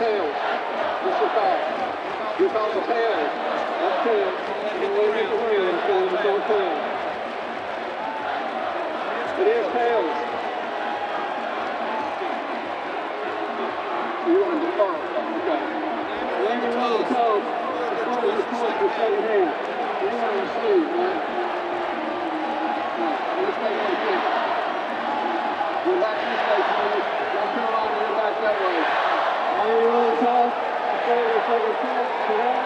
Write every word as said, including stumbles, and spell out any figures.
tails. This is bad. You found the tails. That tails. You're waiting for real until you saw tails. It is tails. You wanted the car. Okay. Leave it alone. The tails. The car is the car for seven hands. You wanted to sleep, man. No. I'm just taking it again. We're back this way, Tony. Now turn on and you're back that way. Are you really tough? I'm afraid we're taking a chance today.